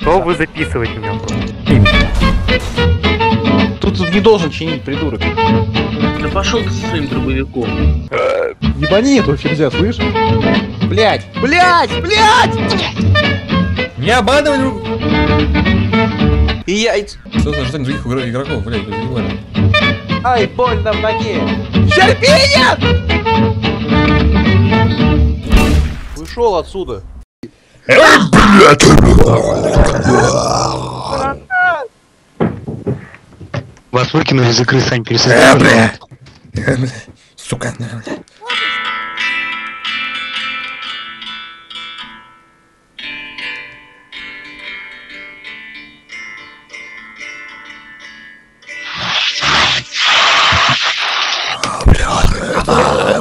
Что вы записываете в нем? Тут не должен чинить, придурок. Да пошел ты со своим дробовиком. Ебани эту фигзя, слышишь? Блять! Блять! Блять! Не обманывай друг. И яйца. Что за ожидание других игроков, блять, не говорю. Ай, больно в ноге! Щербинин! Ушел отсюда. Вас выкинули из игры, Сань, пересадил. Бля! Сука, бля.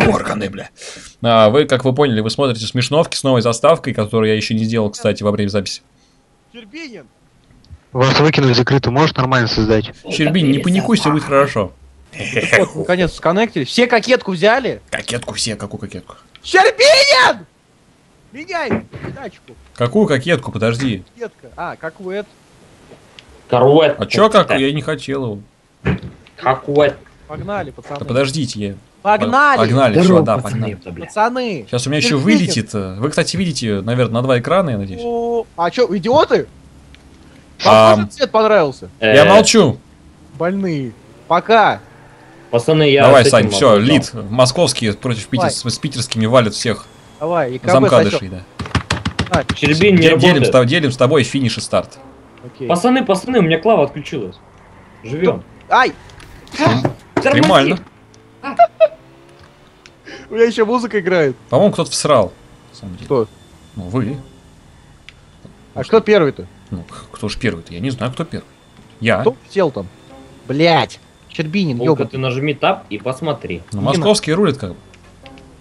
Органы, бля. Вы, как вы поняли, вы смотрите смешновки с новой заставкой, которую я еще не сделал, кстати, во время записи. Щербинин! Вас выкинули закрытую, можешь нормально создать? Щербинин, не паникуй, все будет хорошо. Вот, наконец, сконнектили. Все кокетку взяли? Кокетку все, какую кокетку? Щербинин! Меняй тачку. Какую кокетку, подожди. Кокетка. А, какуэт. Коруэт. А чё как? Я не хотел его. Какуэт. Погнали, пацаны. Да подождите, я... Погнали! Погнали, все, да, погнали. Пацаны! Сейчас у меня еще вылетит. Вы, кстати, видите, наверное, на два экрана, я надеюсь. А чё, идиоты? Вам тоже цвет понравился? Я молчу. Больные. Пока. Пацаны, я... Давай, Сань, все, лид. Московские против с питерскими валят всех. Давай, и замкадышей, да. Щербинин не работает. Делим с тобой финиш и старт. Пацаны, пацаны, у меня клава отключилась. Живем. Ай! Нормально. У меня еще музыка играет. По-моему, кто-то всрал. Кто? Ну, вы. А кто первый-то? Ну, кто же первый-то? Я не знаю, кто первый. Я. Кто сел там? Блять. Щербинин, ёбан. Ты нажми таб и посмотри. Ну, московские рулят как бы.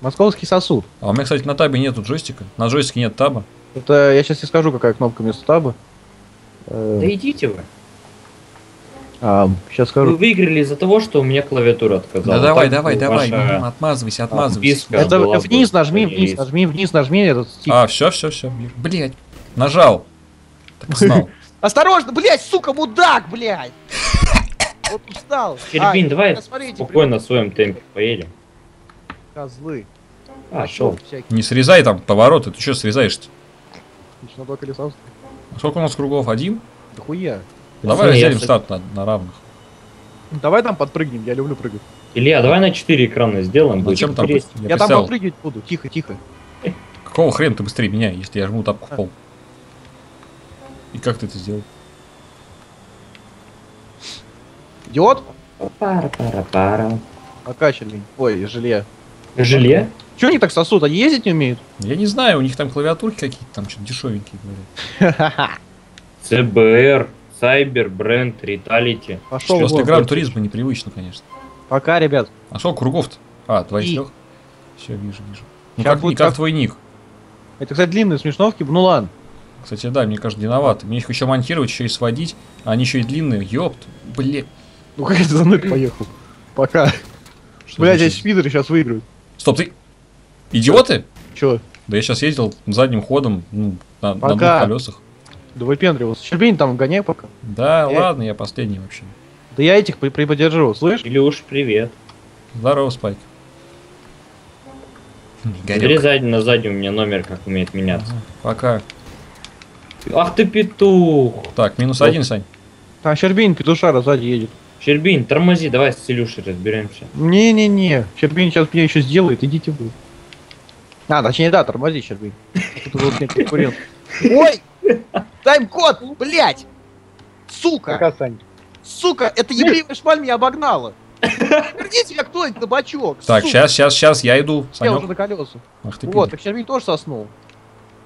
Московский сосуд. А у меня, кстати, на табе нету джойстика. На джойстике нет таба. Это я сейчас тебе скажу, какая кнопка вместо таба. Да идите вы. Сейчас скажу. Вы выиграли из-за того, что у меня клавиатура отказала. Да давай, давай, давай, отмазывайся, отмазывайся. Это вниз нажми, вниз нажми, вниз нажми. А, все, все, все. Блять. Нажал. Осторожно, блять, сука, мудак, блять. Вот устал. Щербинин, давай спокойно в своем темпе поедем. Козлы. А, шел. Не срезай там повороты, ты что срезаешь-то? Сколько у нас кругов? Один? Да хуя. Давай сделаем старт на равных. Давай там подпрыгнем, я люблю прыгать. Илья, давай на 4 экрана сделаем. Зачем там? Я там попрыгивать буду, тихо, тихо. Какого хрена ты быстрее меня, если я жму тапку в пол? И как ты это сделал? Идиот? Пара-пара-пара. Покачали. Ой, желе. Желе? Чего они так сосут, они ездить не умеют? Я не знаю, у них там клавиатурки какие-то, там что-то дешевенькие. ЦБР. Сайбер, бренд, риталити. Пошел. После гран-туризма непривычно, конечно. Пока, ребят. А сколько кругов-то? А, 2 из 3. Все, вижу, вижу. Ну как твой ник? Это, кстати, длинные смешновки, ну ладно. Кстати, да, мне кажется, диновато. Мне их еще монтировать, еще и сводить. Они еще и длинные, ёпт. Блин. Ну как это за мной поехал? Пока. Блять, эти спидеры сейчас выиграют. Стоп, ты... Идиоты? Чё? Да я сейчас ездил задним ходом, ну, на двух колесах. Да выпендривался. Щербинин там гоняй пока. Да, ладно, я последний вообще. Да я этих приподержу, слышь? Илюш, привет. Здорово, Спайк. Перезади на заднюю, у меня номер как умеет меняться. Пока. Ах ты петух. Так, -1, Сань. А Щербинин петушара сзади едет. Щербинин, тормози, давай с Илюшей разберемся. Не-не-не, Щербинин сейчас меня еще сделает, идите вы. А, точнее, да, тормози, Щербинин. Ой! Тайм-код, блядь! Сука! Пока, Сань. Сука, эта ебливая шмаль меня обогнала! Верните меня кто-нибудь на бачок! Так, сука. сейчас, я иду, Санёк. Я уже на колёса. Ах ты, вот, так Щербинин тоже соснул.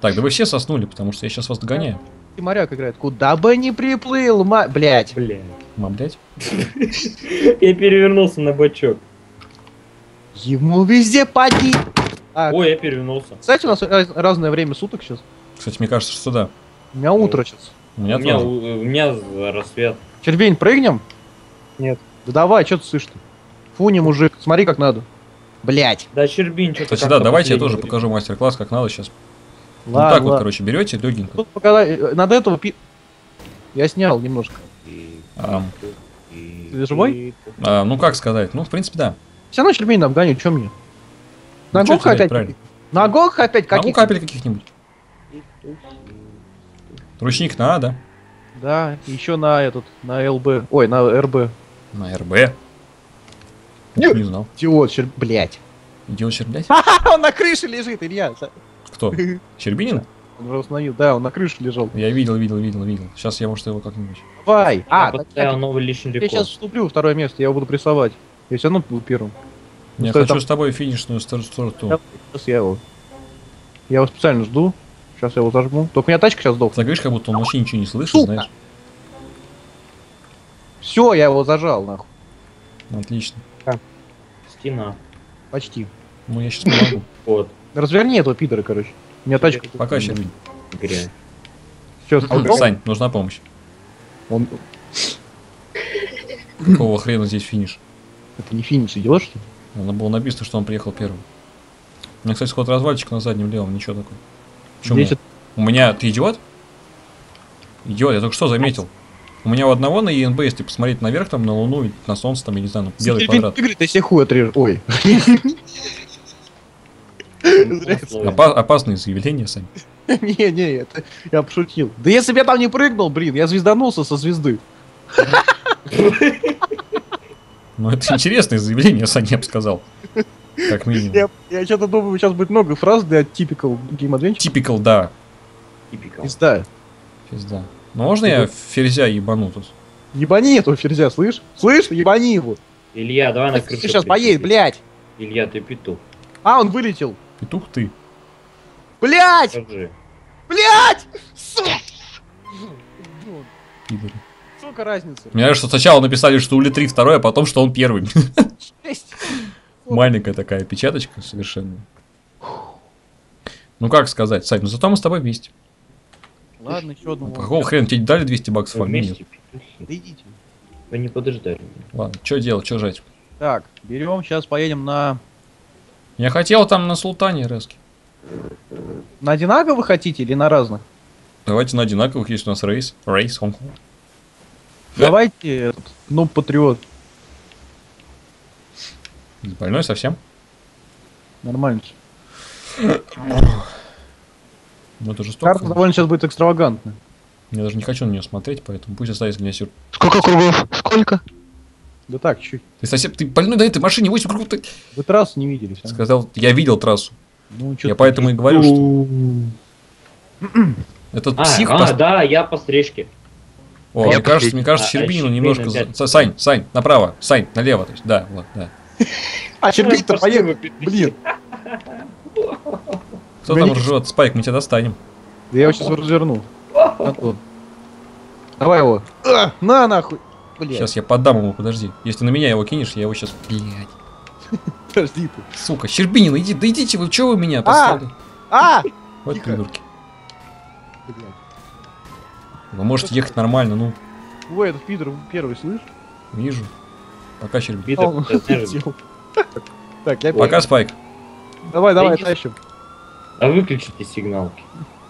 Так, да вы все соснули, потому что я сейчас вас догоняю. И моряк играет. Куда бы ни приплыл, блядь. Блядь. Блядь? Я перевернулся на бачок. Ему везде поди... Ой, я перевернулся. Кстати, у нас разное время суток сейчас. Кстати, мне кажется, что да. У меня утро сейчас. У меня рассвет. Щербинин, прыгнем? Нет. Да давай, что ты слышишь-то? Фу, не мужик, смотри как надо. Блять. Да, Щербин, что-то. Кстати, да, давайте я тоже покажу мастер-класс, как надо сейчас. Ладно, вот так ладно. Вот, короче, берете легенько. Надо этого пи... Я снял немножко. Ты живой? Ну, как сказать? Ну, в принципе, да. Вся ночь Щербинина обгоню, чё мне? Нагоха опять? Нагоха опять каких-нибудь? Нагоха опять каких-нибудь. Ручник надо. Да, еще на этот, на ЛБ. Ой, на РБ. На РБ? Не знал. Идиот, блядь. Идиот, блядь? Он на крыше лежит, Илья. Кто? Щербинин? Он уже установил, да, он на крыше лежал. Я видел. Сейчас я, может, его как-нибудь... Давай! А, поставил новый личный рекорд. Я сейчас вступлю второе место, я его буду прессовать. Я все равно был первым. Я хочу с тобой финишную старту. Сейчас я его специально жду. Сейчас я его зажму. Только у меня тачка сейчас сдохла. Так говоришь, как будто он вообще ничего не слышит, знаешь. Все, я его зажал, нахуй. Отлично. Стена. Почти. Ну, я сейчас помогу. Вот. Разверни этого пидора, короче. У меня тачка... Пока, Щербинин. Сань, нужна помощь. Он... Какого хрена здесь финиш? Это не финиш, идиот, что ли? Оно было написано, что он приехал первым. У меня, кстати, ход развальчик на заднем левом, ничего такого. Почему? Здесь... У меня... Ты идиот? Идиот, я только что заметил. У меня у одного на ENB, если посмотреть наверх, там, на луну, на солнце, там, я не знаю, на белый квадрат. Ты себе хуй отрежешь. Ой. Опасные заявления, Сань. Не, это я пошутил. Да если бы я там не прыгнул, блин, я звезданулся со звезды. Ну, это интересное заявление, Сань, я бы сказал. Как минимум. Я что-то думаю, сейчас будет много фраз для Typical Game Adventures. Typical, да. Пизда. Пизда. Ну, можно я ферзя ебану тут? Ебани этого ферзя, слышь? Слышь, ебани его. Илья, давай на крышу. Ты сейчас поедешь, блядь. Илья, ты петух. А, он вылетел. Петух ты. Блядь! Блядь! Сука! Сука, разница. Мне нравится, что сначала написали, что ули 3 второй, а потом, что он первый. Маленькая такая печаточка совершенно. Ну как сказать, Сань, ну зато мы с тобой вместе. Ладно, еще одну. Какого хрена тебе дали 200 баксов? Вместе. Да идите. Вы не подождали. Ладно, что делать, что жать? Так, берем, сейчас поедем на... Я хотел там на султане резки. На одинаковых хотите или на разных? Давайте на одинаковых, если у нас рейс. Рейс, он. Давайте этот, ну, патриот. Больной совсем? Нормально. Ну, это жестоко. Карта довольно сейчас будет экстравагантная. Я даже не хочу на нее смотреть, поэтому пусть оставится меня сюр. Сколько кругов? Сколько? Да так, чуть. Ты совсем... Ты больной на этой машине, 8 кругов. Ты... Вы трассу не видели. А? Сказал, я видел трассу. Ну, я поэтому и говорю, что... Этот псих... да, я по встречке. О, мне кажется, Щербинину немножко... Сань, направо. Сань, налево. То есть. Да, вот, да. А Щербинин-то поехал, блин. Кто там ржет? Спайк, мы тебя достанем. Да я его сейчас разверну. Давай его. На, нахуй. Сейчас я поддам ему, подожди. Если на меня его кинешь, я его сейчас... Блядь. Подожди ты. Сука, Щербинин, иди, да идите вы, чего вы меня поставили? Вот придурки. Вы можете ехать нормально, ну. Ой, этот пидор первый, слышишь? Вижу. Пока, Щербинин. Пока, Спайк. Давай, тащим. А выключите сигналки.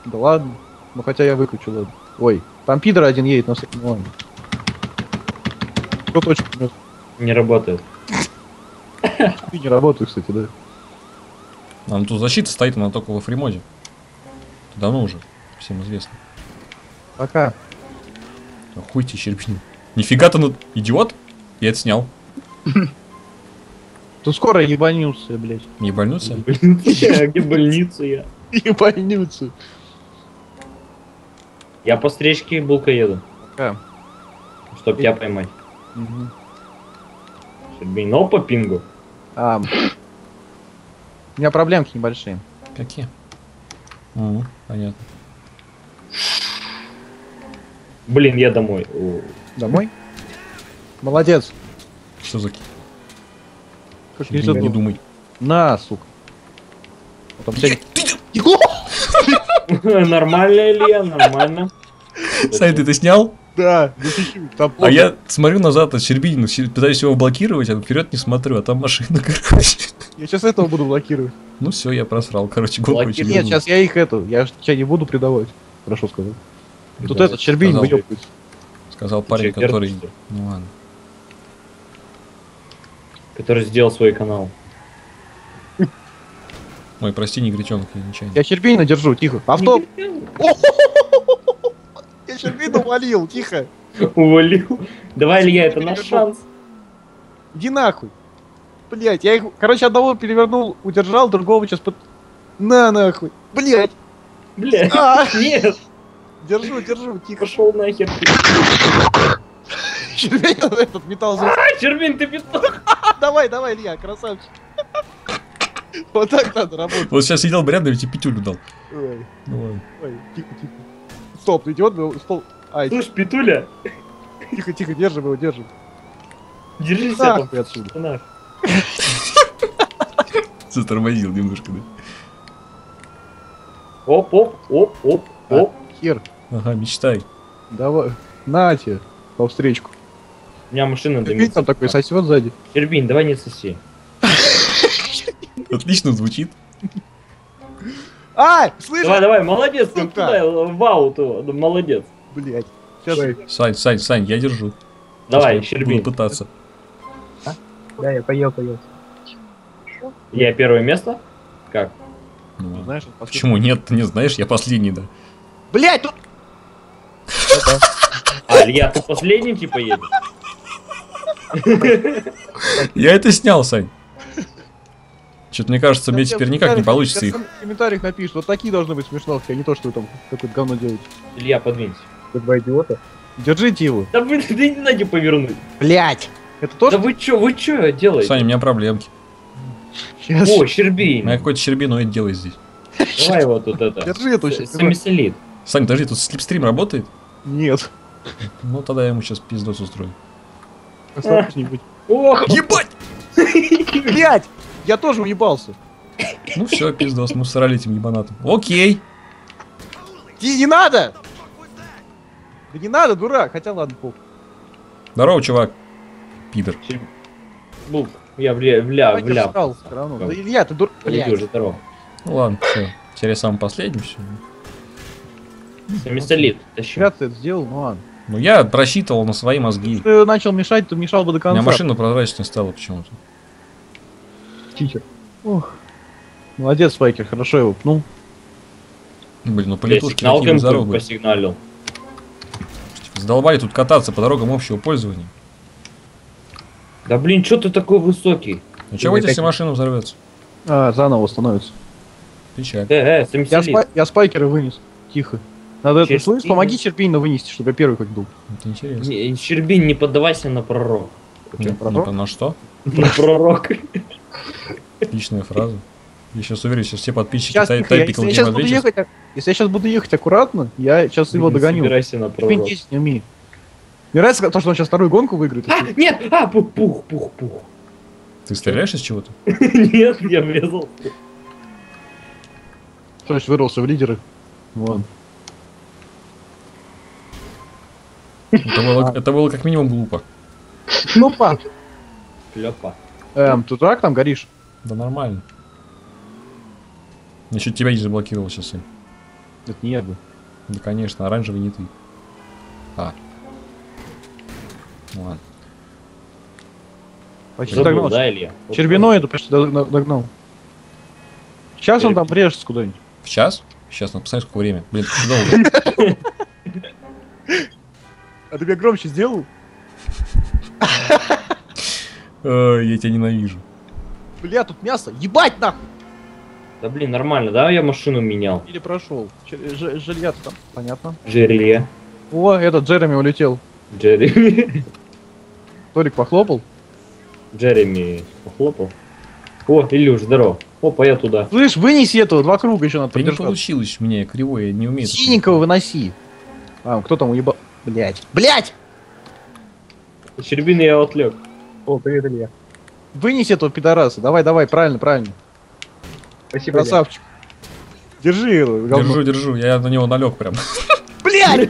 Да ладно. Ну хотя я выключу, ладно. Ой, там пидор один едет на сигнале. Кто точку нет? Не работает. Ты не работаешь, кстати, да. А, ну тут защита стоит, она только во фримоде. Это давно уже, всем известно. Пока. Хуй тебе, Щербинин. Нифига ты, ну, идиот? Я это снял. Ты скоро ебанился, блядь. Не больница? Где больница я? Ебанился. Я по встречке булка еду. Пока. Чтоб тебя поймать. Щербинин по пингу. У меня проблемки небольшие. Какие? Понятно. Блин, я домой. Домой? Молодец. Что за... Не думай. На, сука. Нормально, Илья, нормально. Сань, ты снял? Да, а я смотрю назад от Щербинина, пытаюсь его блокировать, а вперед не смотрю, а там машина, короче. Я сейчас этого буду блокировать. Ну все, я просрал, короче, голову. Нет, сейчас я их эту, я тебя не буду предавать. Хорошо сказал. Тут этот Щербинин выебывает. Сказал парень, который... Ну ладно. Который сделал свой канал. Ой, прости, негритенка, я нечаянно. Я Щербинина держу, тихо. Авто! Я Щербинина увалил, тихо. Увалил? Давай, Илья, это наш шанс. Иди нахуй. Блять, я их, короче, одного перевернул, удержал, другого сейчас под... На нахуй. Блять. Блять. Нет. Держу, держу, тихо. Пошел нахер. Щербинин этот металл... Щербинин, ты петух. Давай, давай, Илья, красавчик. Вот так надо работать. Вот сейчас сидел бы рядом и тебе петюлю дал. Ой, ой, тихо, тихо. Стоп, идиот, стол. Ай. Слышь, петуля. Тихо, тихо, держим его, держим. Держись, я там отсюда. Затормозил немножко, да? Оп, оп, оп, оп, оп. Хер. Ага, мечтай. Давай, на тебе, по встречку. У меня машина дымится. Видишь, там такой сосет сзади. Щербин, давай не соси. Отлично звучит. А, слышишь? Давай, давай, молодец, ты туда, вау, ты, молодец. Блять. Сань, Сань, Сань, я держу. Давай, Щербин. Буду пытаться. А? Да, я поел, поел. Я первое место? Как? Ну, знаешь, почему нет, ты не знаешь, я последний, да. Блять, тут... А, Илья, ты последний типа едешь? Я это снял, Сань. Что-то мне кажется, мне теперь никак не получится их. В комментариях напишут, вот такие должны быть смешновки, а не то, что вы там какое-то говно делаете. Илья, подвинься. Вы два идиота. Держите его. Да вы не надо повернуть. Блять. Это тоже? Да вы чё делаете? Саня, у меня проблемки. Сейчас. О, Щербин. У меня какой-то Щербиноид делает здесь. Давай его тут это. Держи эту самисолит. Саня, подожди, тут слепстрим работает? Нет. Ну тогда я ему сейчас пиздос устрою. Ох, ебать! Блять! Я тоже уебался. Ну все, пиздос, мы срали этим ебанатом. Окей. Не надо! Да не надо, дурак. Хотя ладно, поп. Здорово, чувак. Пидор. Ну, я бля. Да, Илья, ты дур... Блядь. Уже здорово. Ну ладно, все. Теперь я сам последний, все. Самистолит. Я это сделал, ну ладно. Ну я просчитывал на свои мозги. Если ты начал мешать, то мешал бы до конца. У меня машина прозрачная стала почему-то. Читер. Ох. Молодец, Спайкер, хорошо его пнул. Блин, ну полетушки такие здоровые. Посигналил. Задолбали тут кататься по дорогам общего пользования. Да блин, чё ты такой высокий? Ну чего если машина взорвется? А, заново становится. Печаль. Я Спайкера вынес. Тихо. Надо это слышать. Помоги Щербинину вынести, чтобы я первый как был. Это интересно. Не, Щербин, не поддавайся на пророк. На что? На пророк. Отличная фраза. Я сейчас уверен, сейчас все подписчики тайпикал Game Adventures. Если я сейчас буду ехать аккуратно, я сейчас его догоню. Собирайся на пророк. Мне нравится то, что он сейчас вторую гонку выиграет. А, нет! А, пух. Ты стреляешь из чего-то? Нет, я врезал. То есть вырвался в лидеры. Ладно. Это было как минимум глупо. Клёпа. Клёпа. Ты так там горишь? Да нормально. Насчет тебя не заблокировал сейчас. Это не я бы. Да конечно, оранжевый не ты. А. Ну, ладно. Почти догнал. Да, Илья? Щербиноиду почти догнал. Сейчас он там врежется куда-нибудь. В час? Сейчас, ну посмотри, сколько время. Блин, долго. А ты меня громче сделал? Я тебя ненавижу. Бля, тут мясо. Ебать нахуй! Да блин, нормально, да? Я машину менял. Или прошел. Жилья-то там, понятно. Жилье. О, этот Джереми улетел. Джереми. Толик похлопал? Джереми похлопал. О, Илюш, здорово. Опа, я туда. Слышь, вынеси этого, два круга еще надо подержать. Да не получилось у меня, я кривой, я не умею. Синенького выноси. А, кто там уебал? Блять. Блять! Щербин, я отлег. О, привет, Илья. Вынеси этого пидораса. Давай, давай, правильно, правильно. Спасибо, красавчик. Илья. Держи его. Держу, держу. Я на него налег прям. Блядь!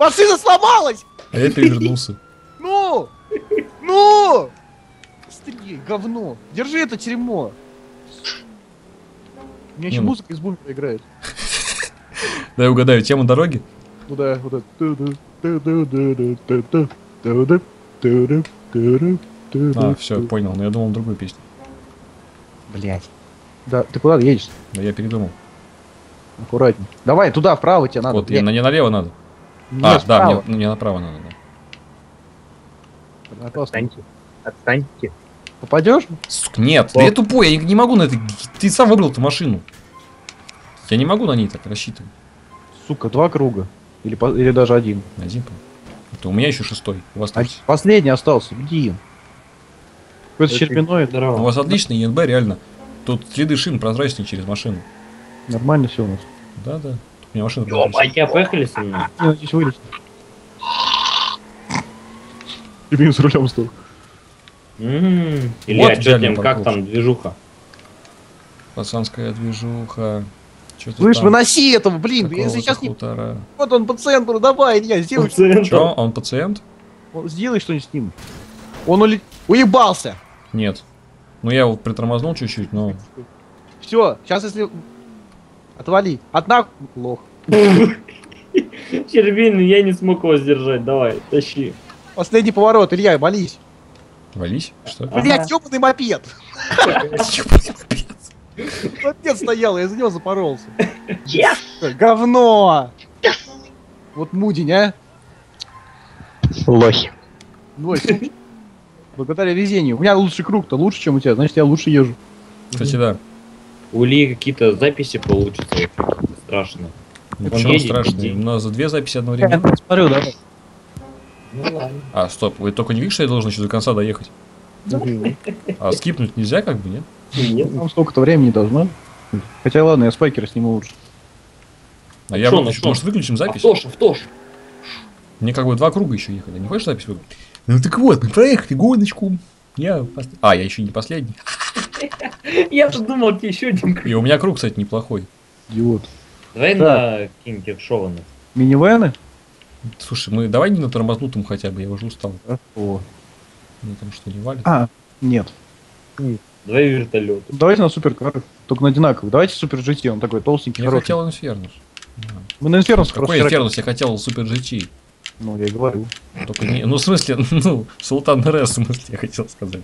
Машина сломалась! А я перевернулся. Ну! Ну! Быстрее, говно! Держи это дерьмо! У меня еще музыка из бумера играет. Дай угадаю, тему дороги? Ну да, вот это. А, все, понял, но я думал другую песню. Блять. Да, ты куда едешь? Да я передумал. Аккуратней. Давай туда, вправо тебе надо. Вот, не налево надо. А, да, мне направо надо. Отстаньте. Отстаньте. Попадешь? Нет, я тупой, я не могу на это. Ты сам выбрал эту машину. Я не могу на ней так рассчитывать. Сука, два круга. Или даже один. Один. Это у меня еще шестой. У вас последний остался. Бди. Какой-то Щербиной, здорово. У вас отличный ЕНБ, реально. Тут следы шин прозрачные через машину. Нормально все у нас. Да, да. У меня машина прозрачная. Опа, я поехали с ними. Я здесь вылез. Щербинин с рулем стал. Илья, вот что там, как там движуха? Пацанская движуха. Слышь, выноси этого, блин, если сейчас не... Вот он по центру, давай, Илья, сделай что-нибудь. Что, он пациент? Сделай что-нибудь с ним. Он уебался. Нет. Ну я его притормознул чуть-чуть, но... Все, сейчас если... Отвали. Одна... Лох. Щербинин, я не смог его сдержать, давай, тащи. Последний поворот, Илья, молись. Вались? Что? Блять, ёбаный мопед! Мопед стоял, я из него запоролся. Говно! Вот мудень, а? Лохи. Благодаря везению. У меня лучший круг-то, лучше, чем у тебя, значит я лучше езжу. Кстати, да. У Ли какие-то записи получатся. Страшно. Почему страшно? У нас за две записи одновременно. Я смотрю, да? Ну, ладно. А, стоп, вы только не видите, что я должен еще до конца доехать? Да. А скипнуть нельзя, как бы, нет? Нет, нам столько-то времени должно. Хотя ладно, я Спайкера сниму лучше. А я вот еще, может, выключим запись? В тош. Мне как бы два круга еще ехать. Не хочешь запись выключить? Ну так вот, мы проехали гоночку. Я еще не последний. Я же думал, тебе еще один круг. И у меня круг, кстати, неплохой. Идиот. Давай на какие-нибудь шованы. Минивэны? Слушай, мы давай не на тормознутом хотя бы, я уже устал. О. Мне там что, не валит? А, нет. Давай вертолет. Давайте на суперкарах, только на одинаковых. Давайте супер GT, он такой толстенький. Я хотел Инфернус. Мы на Инфернус. Какой Инфернус? Я хотел супер GT. Ну, я и говорю. Только не... Ну, в смысле, ну, Султан РС, в смысле, я хотел сказать.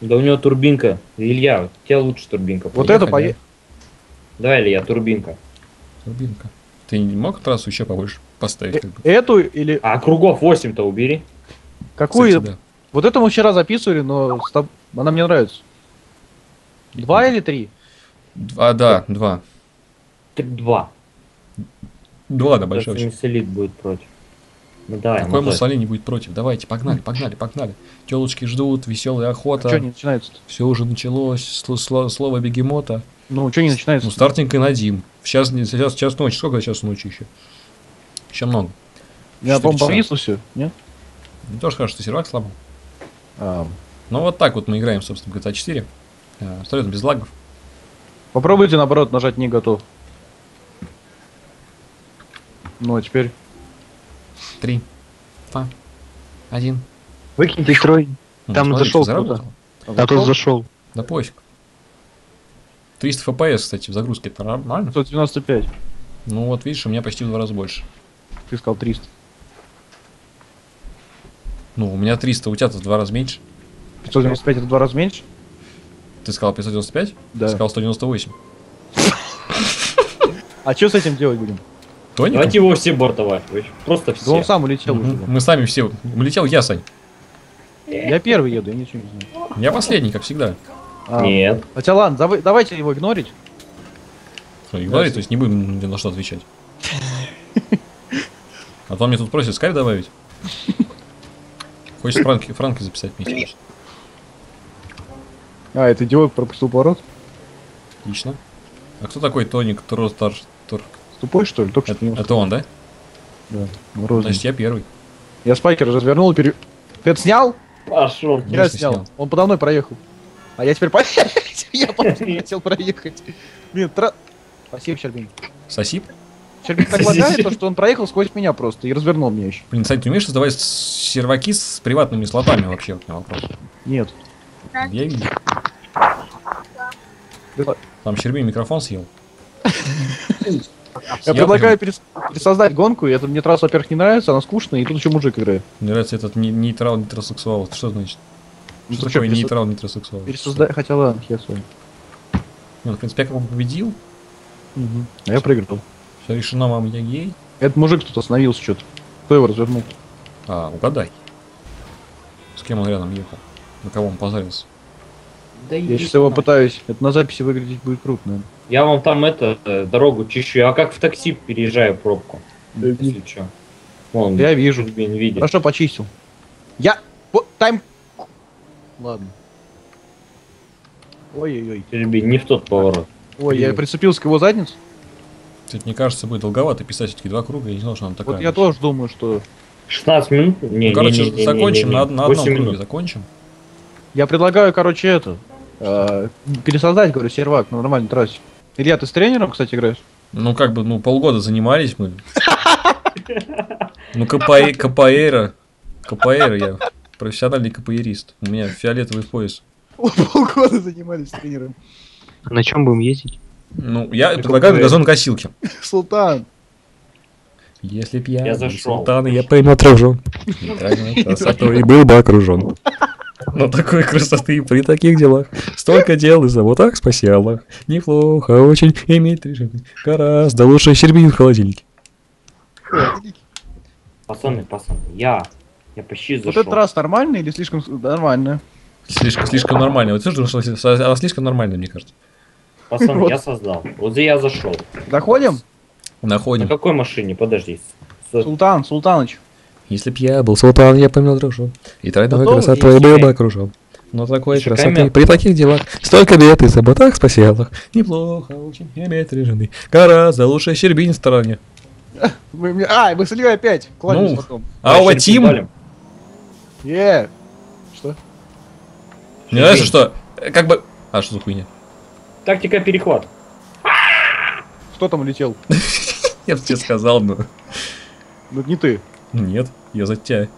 Да у него турбинка. Илья, у тебя лучше турбинка. Вот это поехали. Давай, Илья, турбинка. Турбинка. Ты не мог трассу еще побольше поставить? Эту или... А кругов 8-то убери. Какую? Кстати, да. Вот это мы вчера записывали, но она мне нравится. Два или три? А, да, два. Два, да, большой. Муссолини будет против. Ну, давай, какой Муссолини будет против? Давайте, погнали. Телочки ждут, веселая охота. Что не начинается-то? Все уже началось, слово бегемота. Ну, что не начинается? Ну, стартинг и Надим. Сейчас ночь. Сколько сейчас ночи еще? Еще много. Я, по-моему, повисло все, нет? Ну, тоже хорошо, что сервак сломал. Ну, вот так вот мы играем, собственно, GTA 4. Абсолютно без лагов. Попробуйте, наоборот, нажать «не готов». Ну, а теперь... 3, 2, 1. Выкинь ты строй. Там зашел кто-то. А кто зашел? Да пофиг. 300 FPS, кстати, в загрузке это нормально? 195. Ну вот видишь, у меня почти в 2 раза больше. Ты сказал 300. Ну, у меня 300, у тебя-то в 2 раза меньше. 595 это в 2 раза меньше? Ты сказал 595? Да. Ты сказал 198. А что с этим делать будем? Тоником? Давайте его все бортовать. Просто все. Да он сам улетел уже. Мы сами все. Улетел я, Сань. Я первый еду, я ничего не знаю. Я последний, как всегда. Нет. Хотя ладно, давайте его игнорить. Что, игнорить? То есть не будем на что отвечать. А то мне тут просят скайп добавить. Хочешь Франки записать вместе? А, это идиот пропустил поворот? Отлично. А кто такой Тоник Тростар? Тупой, что ли? Только что это он, да? Да. Значит, я первый. Я Спайкер развернул и пере... Ты это снял? Пошел. Я снял. Он подо мной проехал. А я теперь я хотел проехать. Блин, спасибо, Щербинин. Спасибо? Щербинин так лагает, что он проехал сквозь меня просто и развернул меня еще. Блин, кстати, ты умеешь создавать серваки с приватными слотами вообще? Вот на вопрос. Нет. Я видел. Там Щербинин микрофон съел. Я предлагаю пересоздать гонку, и это мне трасса, во-первых, не нравится, она скучная, и тут еще мужик играет. Мне нравится этот нейтрал-нитросексуал. Что значит? Что такое нейтрал-нитросексуал? Пересоздать, хотя ладно, я с вами. Ну, в принципе, я как бы победил. А я проиграл. Все решено, мам, я гей. Этот мужик тут остановился что-то. Кто его развернул? А, угадай. С кем он рядом ехал? На кого он позарился? Да я сейчас его пытаюсь. Это на записи выглядеть будет круто, наверное. Я вам там это дорогу чищу, а как в такси переезжаю пробку. Если что. Вон, я вижу. Хорошо, почистил. Я... Тайм... Ладно. Ой-ой-ой. Не в тот поворот. Ой, я прицепился к его задницу. Кстати, мне кажется, будет долговато писать все-таки два круга. Я не знал, что нам такая. Вот я тоже думаю, что... 16 минут? Не, короче, закончим на одном круге. Закончим. Я предлагаю, короче, это... пересоздать, говорю, сервак на нормальной трассе. Илья, ты с тренером, кстати, играешь? Ну, как бы, ну, полгода занимались мы. Ну, капоэйра. Капоэйра, я профессиональный капоэрист. У меня фиолетовый пояс. Полгода занимались с тренером. На чем будем ездить? Ну, я предлагаю газонокосилки. Султан. Если б я Султан, я бы им отражен. И был бы окружен. Но такой красоты при таких делах. Столько дел и забот, так спаси Аллах. Неплохо очень иметь три жены. Гораздо лучше Щербинин в холодильнике. Пацаны, я почти зашел. Вот этот раз нормально или слишком нормально? Слишком нормально. Вот все, что она слишком нормально, мне кажется. Пацаны, вот. Я создал. Вот здесь я зашел. Доходим? Находим. На какой машине? Подожди. Султаныч. Если б я был султан, я помнил дружу. И тройной красотой был бы окружен. Но такой красоты при таких делах. Столько бед и заботах спаси Аллах. Неплохо очень иметь три жены. Гораздо лучше Щербинин в стороне. Мы с Ильей опять кланимся потом. Ауа, Тим! Что? Не знаешь, что? Как бы... А, что за хуйня? Тактика перехват. Кто там улетел? Я бы тебе сказал, но... Ну, не ты. Нет. Я за тебя.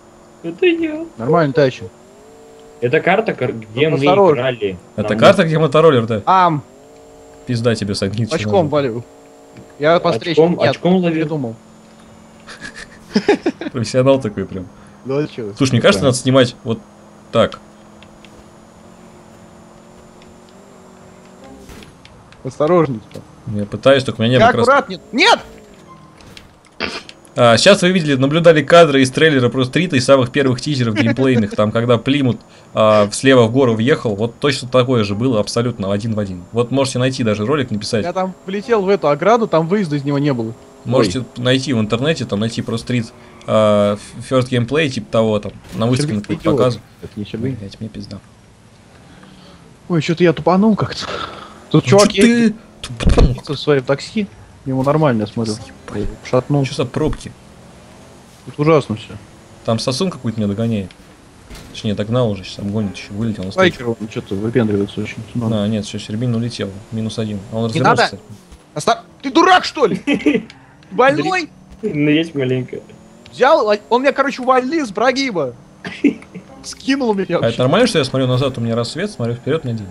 Это я. Нормально тащу. Это карта, где мы играли. Это карта, где мотороллер, да? Пизда тебе согнит. Очком валю. Я постречу. Очком лови. Думал. Профессионал такой прям. Слушай, мне кажется, надо снимать вот так. Осторожней. Я пытаюсь, только у меня нет. Аккуратнее. Нет! Сейчас вы видели, наблюдали кадры из трейлера про стрита и самых первых тизеров геймплейных, там, когда Плимут слева в гору въехал, вот точно такое же было, абсолютно, один в один. Вот можете найти даже ролик, написать. Я там влетел в эту ограду, там выезда из него не было. Можете найти в интернете, там найти про стрит first gameplay, типа того, там, на выставке показывают. Блять, мне пизда. Ой, что-то я тупанул как-то. Тут чувак едет в своем такси. Ему нормально, я смотрю. Шатнул. Что за пробки? Тут ужасно все. Там сосун какой-то меня догоняет. Точнее, догнал уже, сейчас обгонит, еще вылетел. Спайкер, он что-то выпендривается очень. А, нет, все, Щербинин улетел. -1. А он развернулся. Ты дурак, что ли? Больной? Ну, есть маленько. Взял, он меня, короче, увалил с прогиба. Скинул меня. А это нормально, что я смотрю назад, у меня рассвет, смотрю вперед, мне день?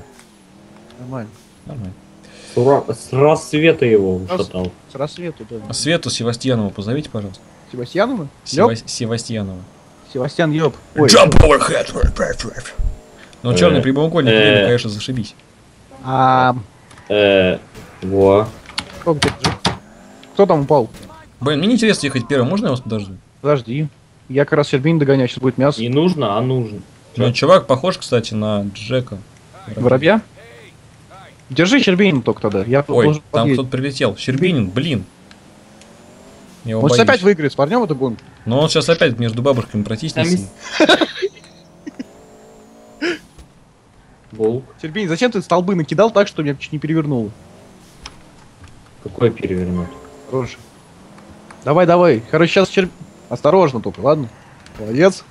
Нормально. Нормально. С рассвета его ушатал. С рассвета, да. Свету Севастьянова позовите, пожалуйста. Севастьянова? Севастьянова. Севастьян, ёб. Jump overhead. Ну, черный прямоугольник, конечно, зашибись. Во. Кто там упал? Блин, мне интересно ехать первым, можно я вас подожду? Подожди. Я как раз Щербинин догоняю, сейчас будет мясо. Не нужно, а нужно. Ну, чувак похож, кстати, на Джека. Воробья? Держи Щербинин только тогда. Я ой, там кто-то прилетел. Щербинин, блин. Я он опять выиграет с парнем эту гонку. Но он сейчас опять между бабушками протиснется. Щербинин, зачем ты столбы накидал так, что меня чуть не перевернуло? Какой перевернул? Хороший. Давай. Короче, сейчас осторожно только, ладно? Молодец.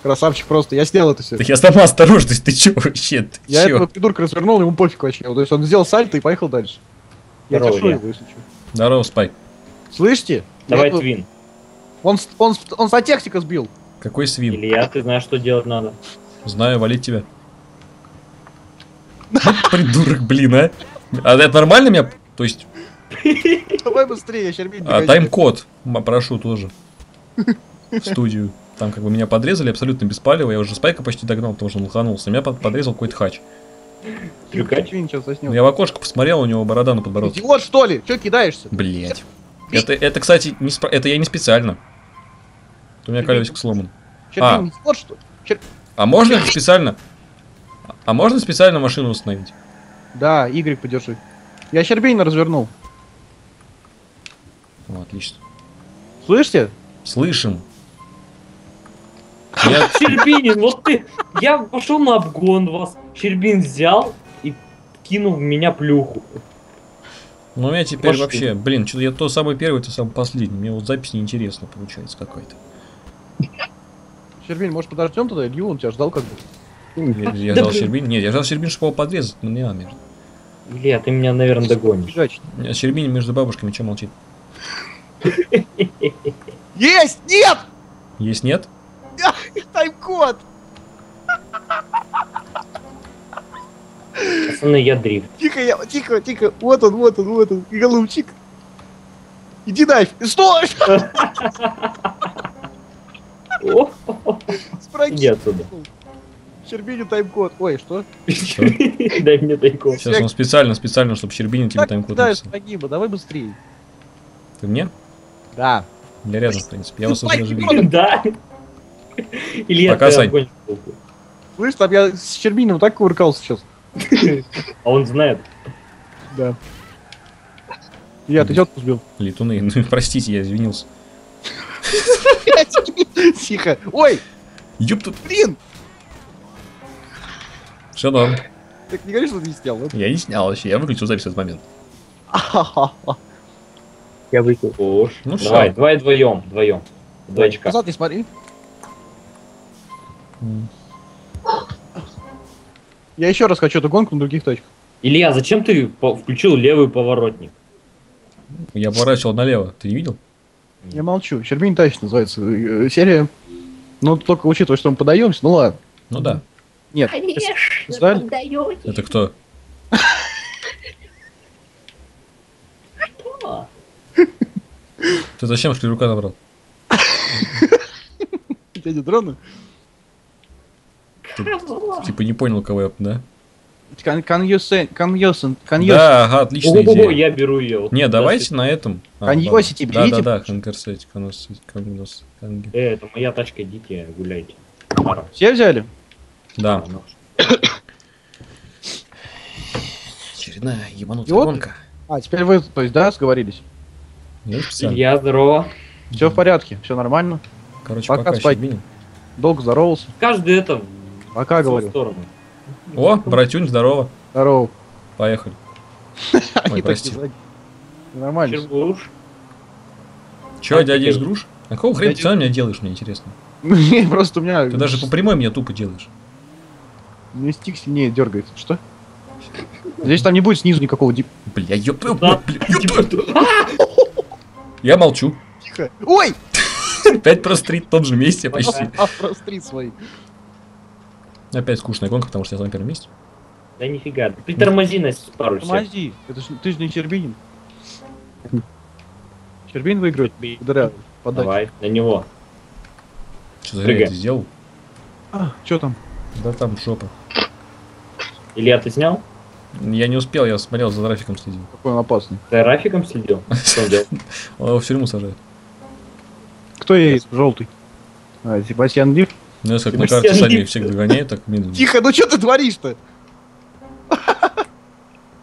Красавчик просто, я сделал это все. Так я сама осторожность, ты че вообще? Ты я чё? Этого придурка развернул, ему пофиг вообще. То есть он сделал сальто и поехал дальше. Здорово, я держу его, если что. Здорово, Спайк. Слышите? Давай я... твин. Он сотехника сбил. Какой свин? Илья, ты знаешь, что делать надо. Знаю, валить тебя. Придурок, блин, а? А это нормально меня? То есть... Давай быстрее, Щербинин. А тайм-код, прошу тоже. В студию. Там как бы меня подрезали абсолютно без палева. Я уже Спайка почти догнал, потому что он лоханулся. Меня подрезал какой-то хач. Трюкач? Я в окошко посмотрел, у него борода на подбородке. Вот что ли? Че кидаешься? Блять. Это, кстати, не спро... это я не специально. У меня колесик сломан. Щербинин, а. Вот что. А можно специально? А можно специально машину установить? Да, Y подержи. Я Щербинина развернул. О, отлично. Слышите? Слышим. Я... Щербинин, вот ты. Я пошел на обгон вас. Щербин взял и кинул в меня плюху. Ну, у меня теперь Машки. Вообще, блин, что-то я то самый первый, то самый последний. Мне вот запись неинтересна получается какая-то. Щербинин, может, подождем туда? Илью, он тебя ждал как бы. Я ждал Щербинин. Нет, я ждал Щербинин, чтобы его подрезать, но не намерен. Илья, ты меня, наверное, догонишь. А Щербинин между бабушками че молчит? Есть! Нет! Есть нет? Тайм-код! Пацаны, я дрифт. Тихо, я, тихо, тихо. Вот он, вот он, вот он. Голубчик. Иди нафиг. Стой! Спрайки. Отсюда. Щербинин тайм-код. Ой, что? Дай мне тайм-код. Сейчас он специально, чтобы Щербинин тебе тайм-код написал. Давай быстрее. Ты мне? Да. Я рядом, в принципе. Я вас уже живу. Да. Илья, пока, Сань. Слышь, там я с Щербининым так кувыркался сейчас. А он знает. Да. Я, ты тетку сбил? Летуны. Ну, простите, я извинился. Тихо. Ой! Ёб тут. Блин! Все там. Так не говори, что ты не снял, да? Я не снял вообще, я выключил запись в этот момент. Я выключил. Ну давай, давай вдвоем, вдвоем. Двоечка. Назад не смотри. Я еще раз хочу эту гонку на других точках. Илья, зачем ты включил левый поворотник? Я поворачивал налево, ты не видел? Я молчу. Щербинин тащит называется серия. Ну только учитывая, что мы подаемся, ну ладно. Ну да. Нет. Конечно, подаетесь. Это кто? Что? Ты зачем шлюрука набрал? Тебя не трону? Типа не понял, кого я, да? Коньосен. Да, ага, отличная идея. Я беру ее. Не, давайте на этом. Коньосите, берите. Да, да, это моя тачка, идите, гуляйте. Все взяли? Да. Очередная ебанутая гонка. А, теперь вы, то есть, да, сговорились? Илья, здорово. Все в порядке, все нормально. Короче, пока, Спайкер. Долго здоровался. Каждый это... Пока, говорю. О, братюнь, здорово. Здорово. Поехали. Ой, прости. Нормально. Че, дядя из груш? А какого хрена ты меня делаешь, мне интересно? Просто у меня... Ты даже по прямой меня тупо делаешь. Мне стик сильнее дергается. Что? Здесь там не будет снизу никакого... Бля, ёпта. Я молчу. Тихо. Ой! 5 прострит в том же месте почти. А прострит свои. Опять скучная гонка, потому что я на первом месте. Да нифига, притормози нас пару секунд. Тормози, ты же не Щербинин. Щербинин выиграет. Благодаря подаче. Давай, на него. Что за это сделал? А, что там? Да там шопа. Илья, ты снял? Я не успел, я смотрел, за трафиком следил. Какой он опасный. За трафиком следил? Он его в тюрьму сажает. Кто едет? Желтый. Себастьян Див. Ну, если как на карте сами всех догоняют, так минус. Тихо, ну что ты творишь-то?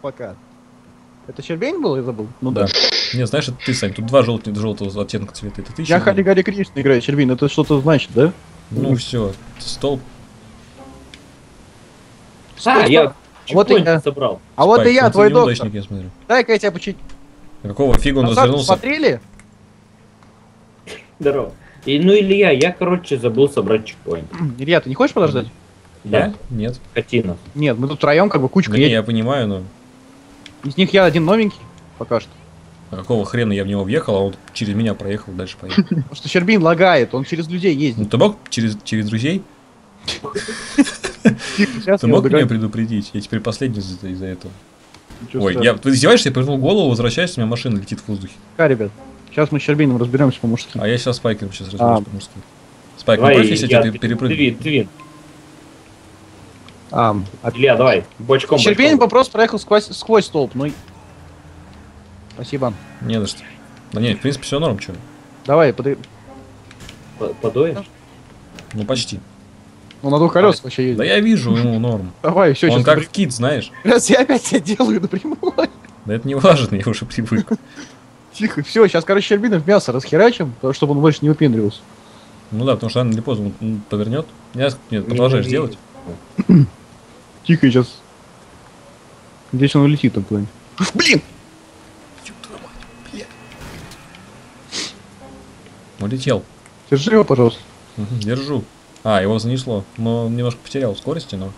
Пока. Это Щербинин был, я забыл? Ну да. Не, знаешь, это ты, Сань, тут два желтого оттенка цвета. Это ты. Я Хари-Гарри Кришна играю, Щербинин, это что-то значит, да? Ну все, столб. А, я вот и я собрал. А вот и я, твой доктор. Дай-ка я тебя починю. Какого фига он развернулся? Смотрели? Здорово. И, ну, Илья, я, короче, забыл собрать чекпоинт. Илья, ты не хочешь подождать? Да? Нет. Катина. Нет, мы тут втроем как бы кучка. Да, я понимаю, но... Из них я один новенький пока что. Какого хрена я в него въехал, а он через меня проехал, дальше поехал. Потому что Щербин лагает, он через людей ездит. Ну ты мог через друзей? Ты мог меня предупредить? Я теперь последний из-за этого. Ой, ты издеваешься, я повернул голову, возвращаюсь, у меня машина летит в воздухе. Да, ребят, сейчас мы с Щербином разберемся по-мужски. А я сейчас Спайкером разберусь по-мужски. Спайк, ну проще, если ты перепрыгнул. Илья, давай, бочком. Щербинин просто проехал сквозь столб, ну. Спасибо. Не за что. Да не, в принципе, все норм, чё. Давай, подоешь? Ну почти. Ну на двух колесах вообще едет. Да я вижу, ему норм. Давай, все. Он как кит, знаешь. Сейчас я опять тебя делаю напрямую. Да это не важно, я уже привык. Тихо, все, сейчас, короче, Щербина в мясо расхерачим, чтобы он больше не выпендривался. Ну да, потому что рано или поздно он повернет. Нет, продолжаешь делать. Тихо, сейчас. Здесь он улетит там куда-нибудь. Блин! Улетел. Держи его, пожалуйста. Угу, держу. А, его занесло. Но немножко потерял скорости, но... У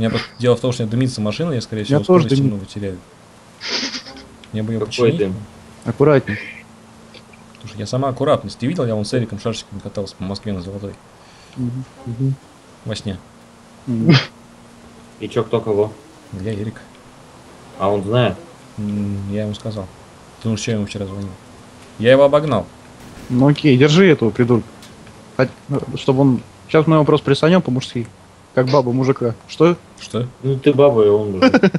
меня просто дело в том, что я дымится машина, я, скорее всего, скорость немного теряю. Мне бы ее починить. Дым? Аккуратней. Слушай, я сама аккуратность. Ты видел, я вон с Эриком шарщиком катался по Москве на Золотой. Угу. Во сне. Угу. И чё, кто кого? Я Эрик. А он знает? Я ему сказал. Ты ну, что я ему вчера звонил? Я его обогнал. Ну окей, держи этого придурка. Чтобы он... Сейчас мы его просто присанем по-мужски. Как баба мужика. Что? Что? Ну ты баба, и он мужик.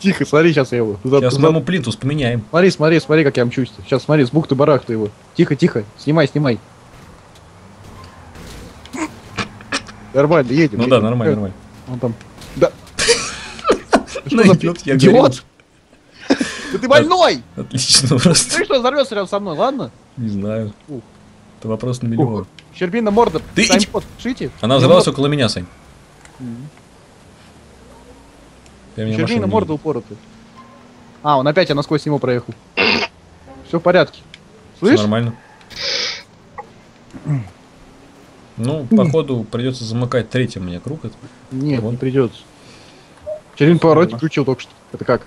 Тихо, смотри, сейчас я его. Сейчас мы ему плинтус поменяем. Смотри, смотри, смотри, как я мчусь. Сейчас смотри, с бухты-барахты его. Тихо, тихо. Снимай, снимай. Нормально, едем. Ну да, нормально, нормально. Он там. Да. Идиот! Да ты больной! Отлично, просто. Ты что, взорвёшься рядом со мной, ладно? Не знаю. Это вопрос на миллион. Щербина морда, ты таймпот шите. Она взорвалась около меня, Сань. Щербина морда упоротая. А, он опять, я насквозь него проехал. Все в порядке. Слышь? Нормально. Ну, походу, придется замыкать третий мне круг. Нет, он придется. Щербин поворотник включил только что. Это как?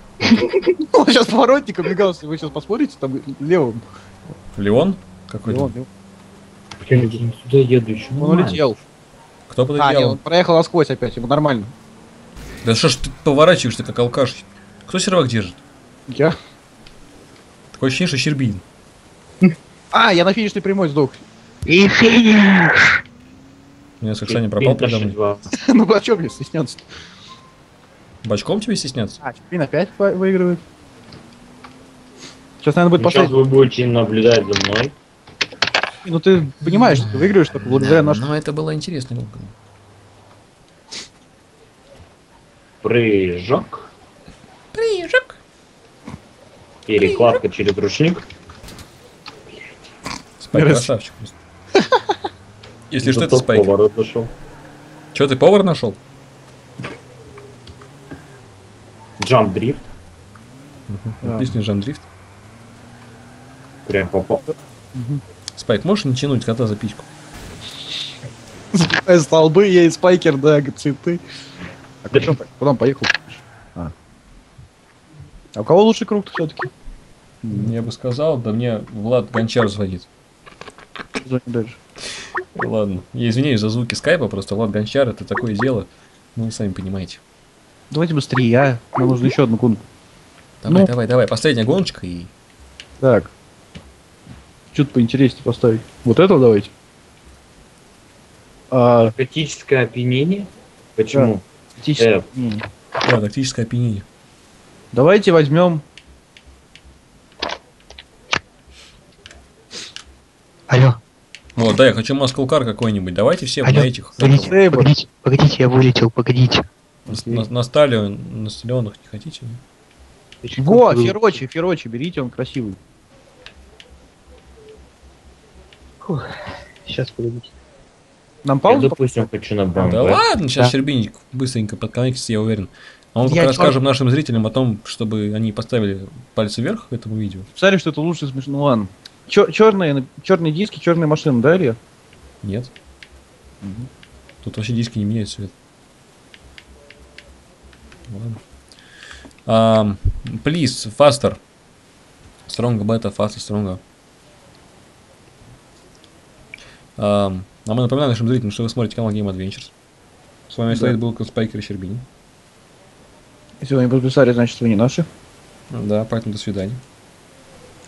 Он сейчас поворотником мигал, если вы сейчас посмотрите, там левым. Леон? Какой-то. Блин, я сюда еду еще. Он улетел. Кто подъехал? А, он проехал насквозь опять, ему нормально. Да что ж ты поворачиваешься, как алкаш? Кто сервак держит? Я. Такое ощущение, что Щербин. А, я на финишной прямой сдох. И финиш! У меня совершенно пропал передо мной. Ну, а чё мне стесняться-то? Бочком тебе стесняться? А, Щербин опять выигрывает. Сейчас, наверное, будет последний. Сейчас вы будете наблюдать за мной. Ну, ты понимаешь, что ты выигрываешь только благодаря нашему... Ну, это было интересно. Прыжок. Прыжок. Перекладка через ручник. Спайк, красавчик. Если что, это Спайк. Чё, ты повар нашел? Джамп-дрифт. Отличный джамп-дрифт. Прям попал. Спайк, можешь не тянуть кота за письку? Столбы, я и Спайкер, да, цветы. А куда он поехал? А у кого лучший круг-то все-таки? Я бы сказал, да мне Влад Гончар звонит. Звони дальше. Ладно, я извиняюсь за звуки скайпа, просто Влад Гончар это такое дело, ну вы сами понимаете. Давайте быстрее, нам нужно еще одну гонку. Давай, ну, давай, давай, последняя гоночка и... Так. Что-то поинтереснее поставить. Вот это давайте. Тактическое опьянение? Почему? Тактическое опьянение. Да, тактическое опьянение. Давайте возьмем... Алло. Вот, да, я хочу маскалкар какой-нибудь. Давайте все на этих... Погодите, погодите, погодите, я вылетел, погодите. На сталионах не хотите? Во, Ферочи, Ферочи, берите, он красивый. Фух, сейчас подойдите. Нам паузу? Допустим, хочу на банк. Да ладно, сейчас да. Щербинник быстренько подконнектится, я уверен. А мы пока расскажем нашим зрителям о том, чтобы они поставили пальцы вверх к этому видео. Писали, что это лучше смешно. Ну ладно. Черные диски, черные машины, да, Илья? Нет. Угу. Тут вообще диски не меняют цвет. Ладно. Please, faster. Strong, Beta, Fast, Strong. А мы напоминаем нашим зрителям, что вы смотрите канал Game Adventures. С вами iSlate, да. Был Спайкер и Щербинин. Если вы не подписали, значит вы не наши. Да, поэтому до свидания.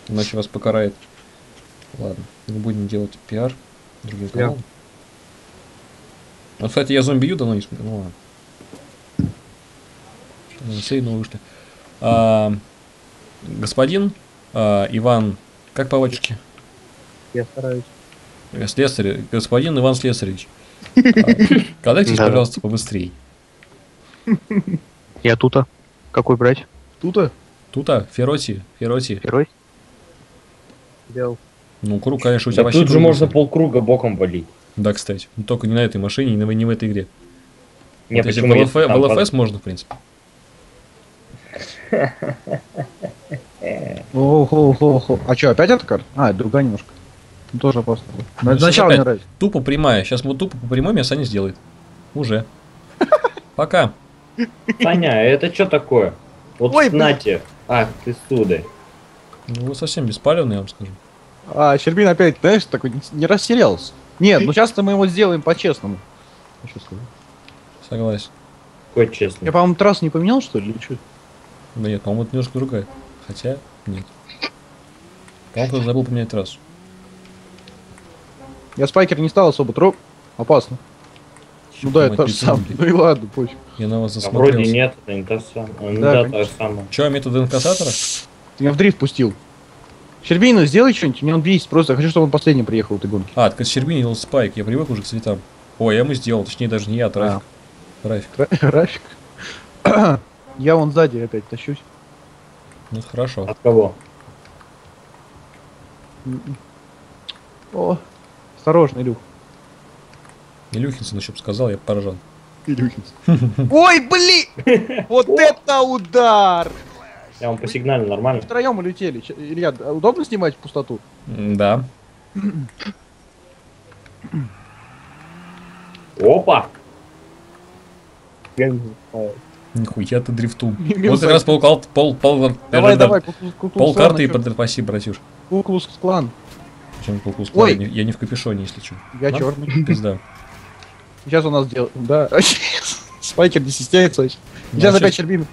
Иначе вас покарает. Ладно, не будем делать пиар другим каналом. Вот, кстати, я зомби-ю давно не смотрю, ну ладно. Сейну вышли. Господин Иван, как по отчетке? Я стараюсь. Слесарь, господин Иван Слесаревич, кадайтесь, пожалуйста, побыстрее. Я тута. Какой брать? Тута? Тута, Фероси. Ферой? Дел. Ну, круг, конечно, у тебя вообще... Тут же можно полкруга боком валить. Да, кстати. Но только не на этой машине, не в этой игре. Нет, вот почему в ЛФС можно, в принципе. А что, опять эта карта? А, другая немножко. Тоже опасно. Но сначала мне нравится. Тупо прямая. Сейчас мы тупо по прямой меня Саня сделает. Уже. Пока. Саня, это что такое? Вот нате. Ах, ты суды. Ну, вы совсем беспалевный, я вам скажу. А, Щербин опять, знаешь, такой не растерялся. Нет, ну сейчас-то мы его сделаем по-честному. Согласен. Какой честный? Я, по-моему, трассу не поменял, что ли, или что? Да нет, по-моему, это немножко другая. Хотя, нет. По-моему, забыл поменять трассу. Я Спайкер не стал особо троп. Опасно. Чё, ну да, это же сам. Ну и ладно, пусть. Я на вас засмотрелся. Вроде нет, это не то самое. Да, то же самое. Чё, метод инкассатора? Ты меня в дрифт пустил. Щербинин, сделай что-нибудь, мне он бесит, просто я хочу, чтобы он последним приехал в этой гонке. А, так Щербинин был Спайк, я привык уже к цветам. Ой, я ему сделал, точнее даже не я, Рафик. Рафик. Я вон сзади опять тащусь. Ну хорошо. От кого? О, осторожно, Илюх. Илюхинсон еще бы сказал, я поражен. Илюхинсон. Ой, блин! Вот это удар! Я вам посигналил нормально. Втроем улетели. Илья, удобно снимать в пустоту? Да. Опа! Нихуя ты дрифтун. Вот как раз пол давай, полкарты и подрапаси, братюш. Куклукс-клан. Почему Куклукс-клан? Я не в капюшоне, если что. Я черный. Пизда. Сейчас у нас дело. Да. Спайкер не стесняется. Сейчас опять Щербинин.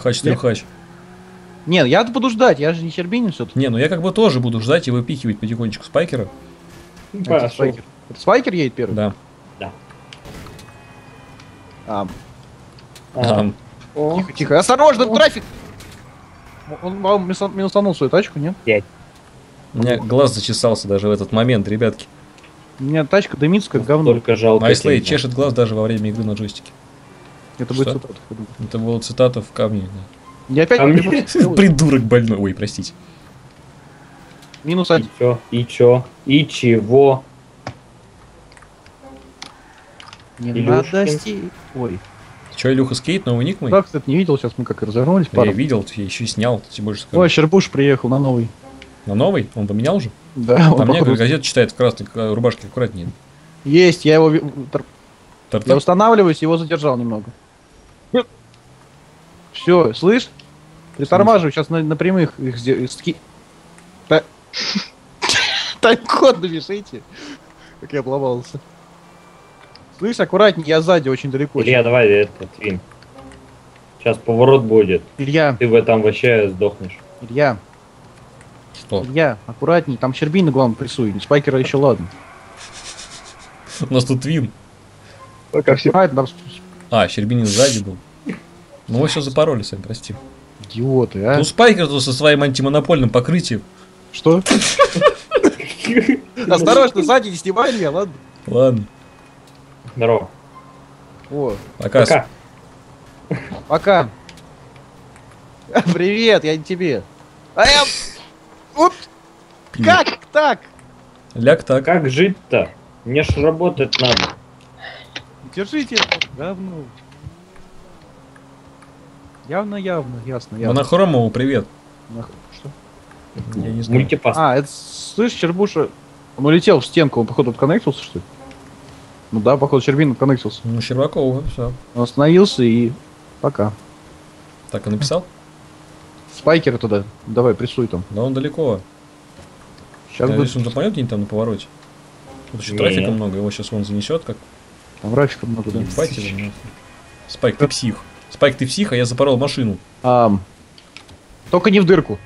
Хач. Нет, я буду ждать, я же не Щербинин все-таки. Не, ну я как бы тоже буду ждать и выпихивать потихонечку Спайкера. Это Спайкер. Это Спайкер едет первый? Да. Тихо, осторожно, трафик! Он вам минусанул свою тачку, нет? У меня глаз зачесался даже в этот момент, ребятки. У меня тачка дымится как говно. Только жалко. iSlate чешет глаз даже во время игры на джойстике. Это будет цитата. Это была цитата в камне, да. Я опять придурок больной. Ой, простите. Минус один. И чего? Не надо стей. Ой. Че, Илюха, скейт, новый ник мой? Да, кстати, не видел, сейчас мы как разорвались. Я видел, я еще и снял, тебе больше скажу. Ой, Щербуш приехал на новый. На новый? Он поменял уже? Да. А мне газету читает в красной рубашке, аккуратнее. Есть, я его... Я устанавливаюсь, его задержал немного. Все, слышь? Притормаживаю, сейчас на прямых их ски... Тайм-код напишите. Как я обломался. Слышь, аккуратнее, я сзади очень далеко. Илья, давай этот фильм. Сейчас поворот будет. Илья. Ты в этом вообще сдохнешь. Илья. Что? Илья, аккуратней, там Щербина, главное, прессует. Спайкера еще ладно. У нас тут твин. Пока все. А, Щербинин сзади был. Ну вы все запороли, Сэм, прости. Идиоты, а? Ну Спайкер тут со своим антимонопольным покрытием. Что? Осторожно, сзади не снимай, Илья, ладно? Ладно. Здорово. О, пока. Привет, я не тебе. А я... Как так? Ляг так. Как жить-то? Мне ж работать надо. Держите говно. Явно, ясно. Монохромову привет. Что? Я не знаю. Мультипас. А, это, слышь, Щербуша, он улетел в стенку, он походу отконнектился, что ли? Ну да, походу Щербин отконнектился. Ну, Щербакова, все. Он остановился и... Пока. Так и написал? Спайкера туда. Давай, прессуй там. Да он далеко. Сейчас будет... он запоет где-нибудь там на повороте. Тут еще трафика много, его сейчас вон занесет как. Там трафика много, да. Спайк, ты псих. Спайк, ты псих, а я запорол машину. Только не в дырку.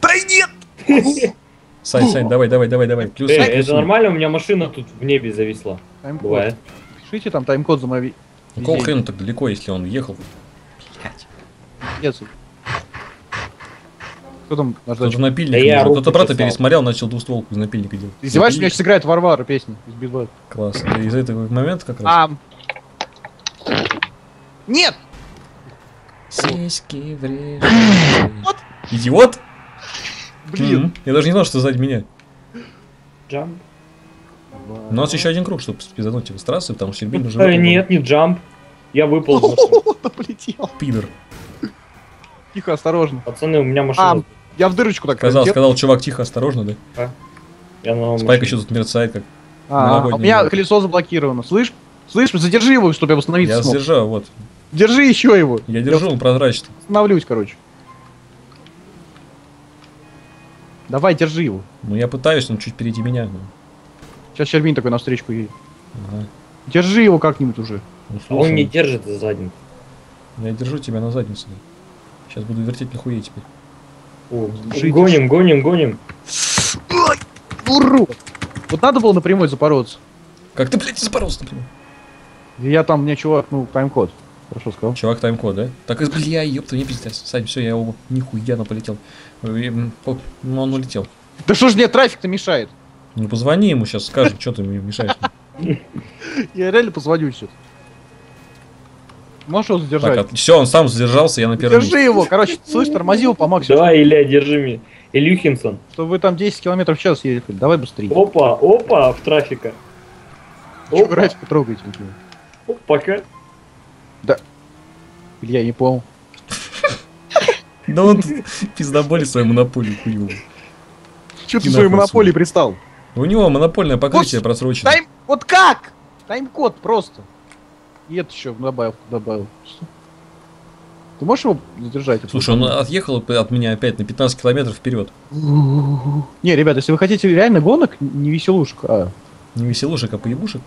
Да нет! Сань, давай. Плюс. Это нормально, у меня машина тут в небе зависла. Бывает. Пишите там тайм-код замови. Какого хрена так далеко, если он ехал? Блять. Кто там наждачка? Кто-то напильник. Да вот тот брата пересмотрел, начал двустволку из напильника делать. Ты издеваешь, у меня сейчас играет Варвара песня из Битбой. Класс. Ты из этого момента как раз? Нет! Сиськи врежь. Вот! Идиот! Блин. Я даже не знал, что сзади меня. Джамп. У нас еще один круг, чтобы спизануть его с трассы, потому что Щербинин уже... Нет, не джамп. Я выпал. О-о-о, полетел. Пидор. Тихо, осторожно. Пацаны, у меня машина... Я в дырочку так... Сказал чувак, тихо, осторожно, да? Спайк еще тут мерцает, как... у меня колесо заблокировано, слышь? Слышь, задержи его, чтобы я восстановиться смог. Я задержал, вот. Держи еще его. Я держу, он прозрачный. Остановлюсь, короче. Давай, держи его. Ну я пытаюсь, он чуть впереди меня. Сейчас Щербинин такой навстречку едет. Ага. Держи его как-нибудь уже. Ну, он не держит за задницу. Я держу тебя на задницу. Сейчас буду вертеть нахуя теперь. О, гоним. Уру! Вот надо было напрямую запороться. Как ты, блядь, запоролся напрямую? Я там, мне чувак, ну, тайм-код. Хорошо сказал. Чувак, тайм-код, да? Так, бля, ёпта, не пиздец. Сань, все, я его нихуя полетел. Ну, он улетел. Да что ж мне трафик-то мешает? Ну, позвони ему сейчас, скажи, что ты мне мешаешь. Я реально позвоню сейчас. Можешь его задержать? Все, он сам задержался, я на первом месте. Держи его, короче, слышь, тормози его по максимуму. Давай, Илья, держи меня. Илюхинсон. Чтобы вы там 10 километров в час ездили, давай быстрее. Опа, опа, в трафика. Чё графика трогаете? Оп, пока. Да. Илья, не понял. Да он пиздоболи свою монополию хуёвую. Чё ты свою монополию пристал? У него монопольное покрытие просрочено. Вот как? Тайм-код просто. И это еще добавил. Ты можешь его задержать? Слушай, он отъехал от меня опять на 15 километров вперед. Не, ребята, если вы хотите реально гонок, не веселушек, а поебушек.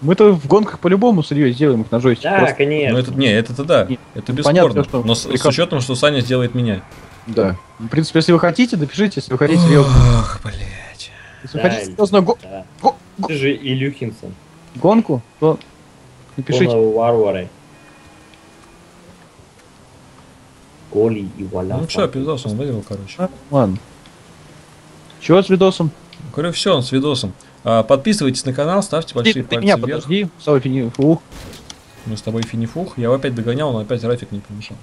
Мы-то в гонках по-любому сырье сделаем их на жойстике. Да, просто. Конечно. Но это, не, это-то да, нет. Это бесспорно. Понятно, что... Но с учетом, что Саня сделает меня. Да. В принципе, если вы хотите, допишите, если вы хотите... Ох, блядь. Если вы хотите серьезную Ты же Илюхинсон. Гонку, то напишите. Варвары. Коли и Валя. Ну что, пиздос, он выиграл, короче. Ладно. Чего с видосом? Говорю, все, он с видосом. Подписывайтесь на канал, ставьте большие пальцы вверх. Подожди, с тобой финифух. Мы с тобой финифух. Я его опять догонял, но опять Рафик не помешал.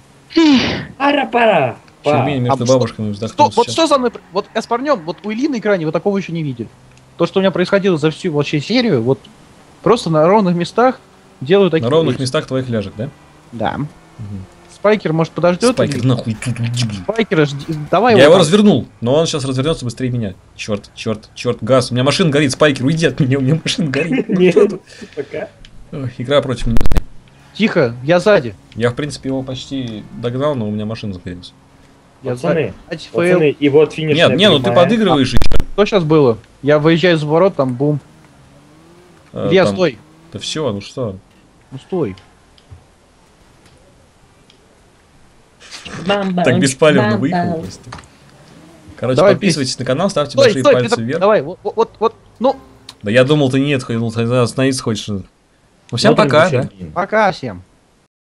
Ара-пара! Щербинин между бабушками вздохнул. Вот что со мной... Вот я с парнем, вот у Ильи на экране вы такого еще не видели. То, что у меня происходило за всю вообще серию, вот просто на ровных местах делаю такие... На ровных местах твоих ляжек, да? Да. Спайкер, может, подождет? Спайкер, нахуй, тут уйди. Спайкера, жди. Давай я его развернул, но он сейчас развернется быстрее меня. Черт, газ. У меня машина горит, Спайкер, уйди от меня, у меня машина горит. Нет, пока. Игра против меня. Тихо, я сзади. Я, в принципе, его почти догнал, но у меня машина загорелась. Пацаны, и вот финиш. Нет, ну ты подыгрываешь еще. Что сейчас было? Я выезжаю из ворот, там бум. Илья, стой. Да все, ну что? Ну стой. Так беспалевно выехал просто. Короче, давай, подписывайтесь на канал, ставьте большие пальцы вверх. Давай, вот, ну. Да я думал, ты не отходил, ты остановиться хочешь. Ну всем пока, да? Пока всем.